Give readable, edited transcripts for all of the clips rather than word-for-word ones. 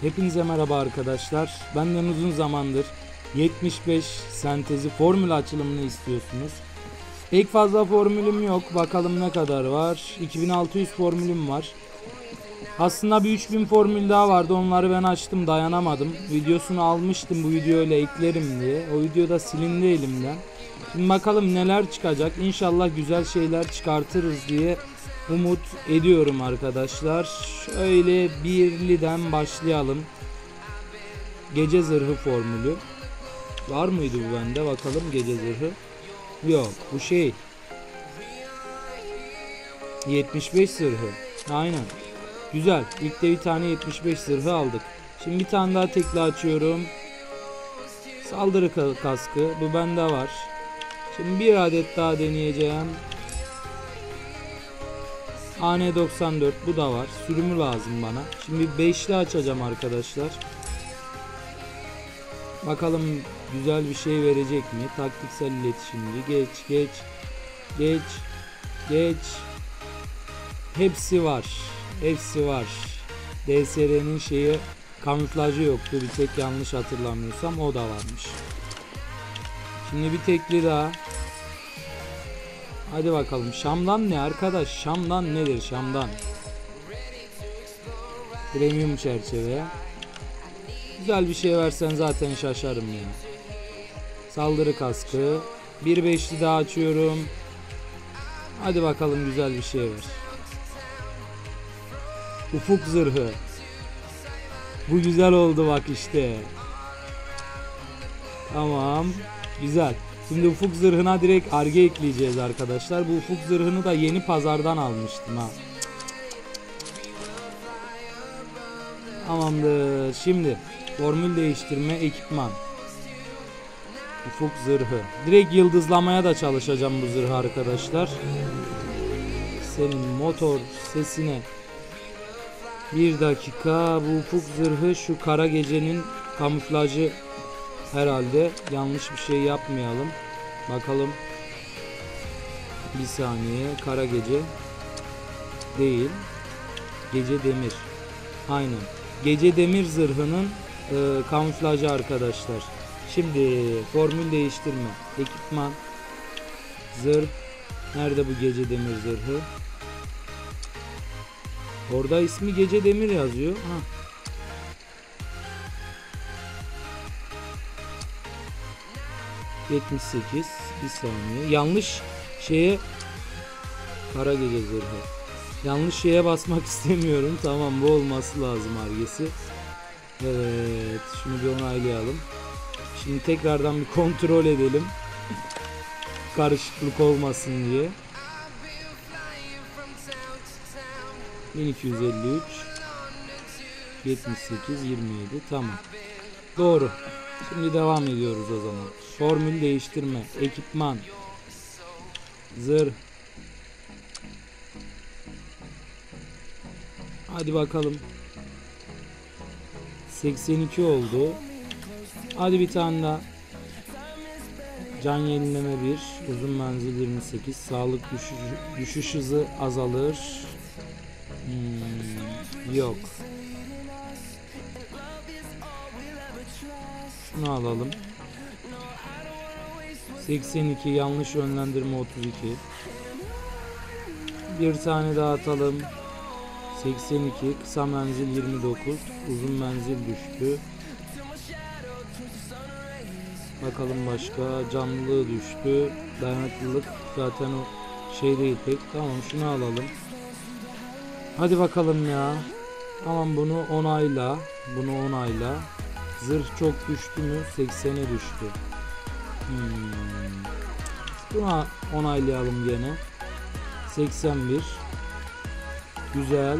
Hepinize merhaba arkadaşlar. Benden uzun zamandır 75 sentezi formül açılımını istiyorsunuz. Pek fazla formülüm yok. Bakalım ne kadar var. 2600 formülüm var. Aslında bir 3000 formül daha vardı. Onları ben açtım, dayanamadım. Videosunu almıştım, bu videoyla eklerim diye. O videoda silindi elimden. Şimdi bakalım neler çıkacak. İnşallah güzel şeyler çıkartırız diye umut ediyorum arkadaşlar. Öyle birliden başlayalım. Gece zırhı formülü. Var mıydı bu bende? Bakalım gece zırhı. Yok, bu şey 75 zırhı. Aynen. Güzel. İlk de bir tane 75 zırhı aldık. Şimdi bir tane daha tekli açıyorum. Saldırı kaskı. Bu bende var. Şimdi bir adet daha deneyeceğim. AN94, bu da var. Sürümü lazım bana. Şimdi 5'li açacağım arkadaşlar. Bakalım güzel bir şey verecek mi? Taktiksel iletişimci. Geç. Hepsi var. DSR'nin şeyi, kamuflajı yoktu. Bir tek yanlış hatırlamıyorsam o da varmış. Şimdi bir tekli daha. Hadi bakalım. Şam'dan ne arkadaş? Şam'dan nedir? Şam'dan. Premium çerçeve. Güzel bir şey versen zaten şaşarım ya. Saldırı kaskı. 1.5'li daha açıyorum. Hadi bakalım güzel bir şey ver. Ufuk zırhı. Bu güzel oldu bak işte. Tamam. Güzel. Şimdi ufuk zırhına direkt arge ekleyeceğiz arkadaşlar. Bu ufuk zırhını da yeni pazardan almıştım ha. Tamamdır. Şimdi formül değiştirme, ekipman. Ufuk zırhı. Direkt yıldızlamaya da çalışacağım bu zırhı arkadaşlar. Senin motor sesine. Bir dakika. Bu ufuk zırhı şu kara gecenin kamuflajı. Herhalde yanlış bir şey yapmayalım. Bakalım. Bir saniye. Kara gece. Değil. Gece demir. Aynen. Gece demir zırhının kamuflajı arkadaşlar. Şimdi formül değiştirme. Ekipman. Zırh. Nerede bu gece demir zırhı? Orada ismi gece demir yazıyor. Ha. Bir saniye. Yanlış şeye, kara gece zırhı. Yanlış şeye basmak istemiyorum. Tamam, bu olması lazım argesi. Evet. Şunu bir onaylayalım. Şimdi tekrardan bir kontrol edelim. Karışıklık olmasın diye. 1253 78 27 tamam. Doğru. Şimdi devam ediyoruz o zaman. Formül değiştirme, ekipman, zırh. Hadi bakalım. 82 oldu. Hadi bir tane daha. Can yenileme 1, uzun menzil 28, sağlık düşüş hızı azalır. Yok. Şunu alalım. 82, yanlış yönlendirme 32. Bir tane daha atalım. 82, kısa menzil 29, uzun menzil düştü. Bakalım başka, canlılığı düştü. Dayanıklılık zaten o şey değil pek. Tamam, şunu alalım. Hadi bakalım ya. Tamam, bunu onayla. Bunu onayla. Zırh çok düştü mü? 80'e düştü. Buna onaylayalım gene. 81. Güzel.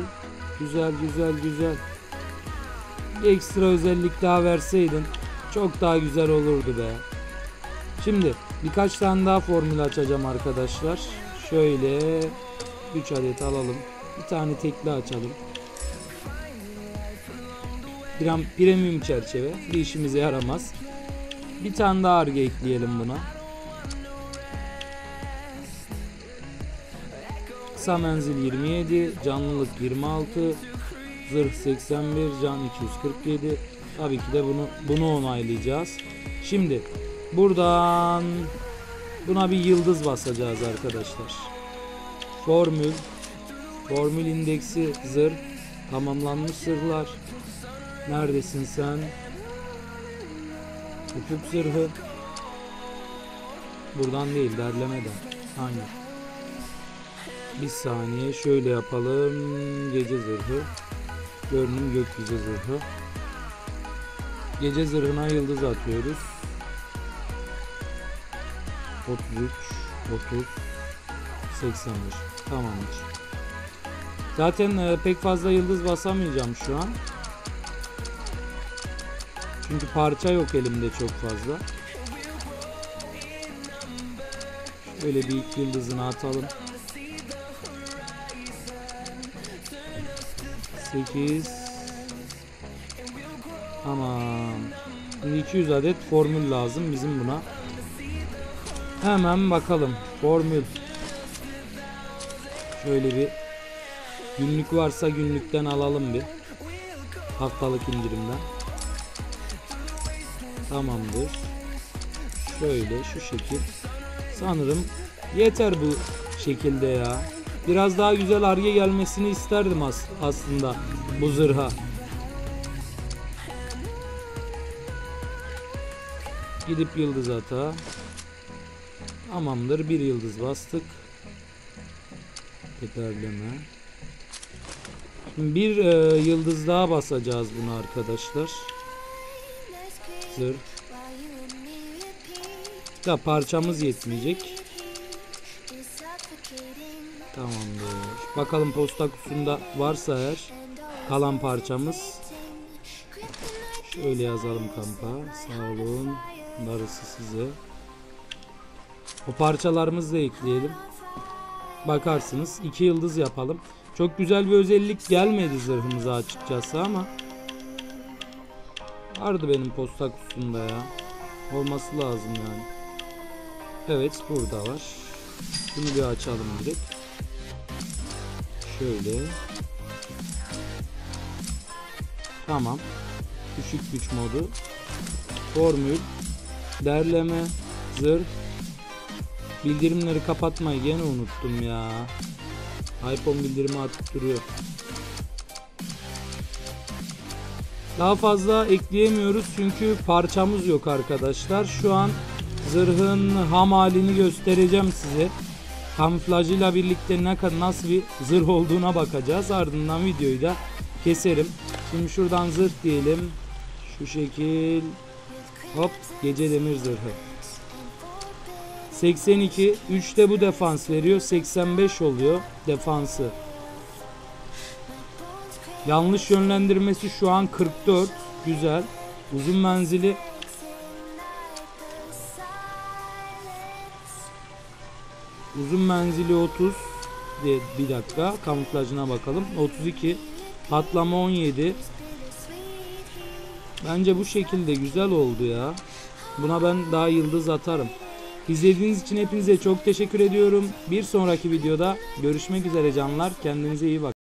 Bir ekstra özellik daha verseydin çok daha güzel olurdu be. Şimdi birkaç tane daha formül açacağım arkadaşlar. Şöyle 3 adet alalım. Bir tane tekli açalım. Premium çerçeve, bir işimize yaramaz. Bir tane daha arge ekleyelim buna. Kısa menzil 27, canlılık 26, Zırh 81, can 247. Tabii ki de bunu onaylayacağız. Şimdi buradan buna bir yıldız basacağız arkadaşlar. Formül indeksi zırh. Tamamlanmış zırhlar. Neredesin sen? Küçük zırhı. Buradan değil, derlemeden. Aynen. Bir saniye şöyle yapalım. Gece zırhı. Görünüm gökyüzü zırhı. Gece zırhına yıldız atıyoruz. 33, 30, 81. Tamamdır. Zaten pek fazla yıldız basamayacağım şu an. Çünkü parça yok elimde çok fazla. Şöyle bir ilk yıldızını atalım. 8. Tamam. Şimdi 200 adet formül lazım bizim buna. Hemen bakalım. Formül. Şöyle bir günlük varsa günlükten alalım bir. Haftalık indirimden. Tamamdır. Şöyle şu şekil. Sanırım yeter bu şekilde ya. Biraz daha güzel Ar-Ge gelmesini isterdim aslında bu zırha. Gidip yıldız ata. Tamamdır, bir yıldız bastık. Yeterleme. Şimdi bir yıldız daha basacağız buna arkadaşlar. Zırh. Da parçamız yetmeyecek. Tamamdır. Bakalım posta kutusunda varsa eğer kalan parçamız. Şöyle yazalım kampa. Sağ olun. Darısı size. O parçalarımızı da ekleyelim. Bakarsınız. 2 yıldız yapalım. Çok güzel bir özellik gelmedi zırhımıza açıkçası ama vardı benim posta kutusunda ya. Olması lazım yani. Evet, burada var. Bunu bir açalım direkt. Şöyle. Tamam. Düşük güç modu. Formül. Derleme. Zırh. Bildirimleri kapatmayı gene unuttum ya. iPhone bildirimi atıp duruyor. Daha fazla ekleyemiyoruz çünkü parçamız yok arkadaşlar. Şu an zırhın ham halini göstereceğim size. Kamuflajıyla birlikte nasıl bir zırh olduğuna bakacağız. Ardından videoyu da keserim. Şimdi şuradan zırh diyelim. Şu şekil. Hop, gece demir zırhı. 82. 3'te bu defans veriyor. 85 oluyor defansı. Yanlış yönlendirmesi şu an 44. Güzel. Uzun menzili. Uzun menzili 30. Bir dakika. Kamuflajına bakalım. 32. Patlama 17. Bence bu şekilde güzel oldu ya. Buna ben daha yıldız atarım. İzlediğiniz için hepinize çok teşekkür ediyorum. Bir sonraki videoda görüşmek üzere canlar. Kendinize iyi bakın.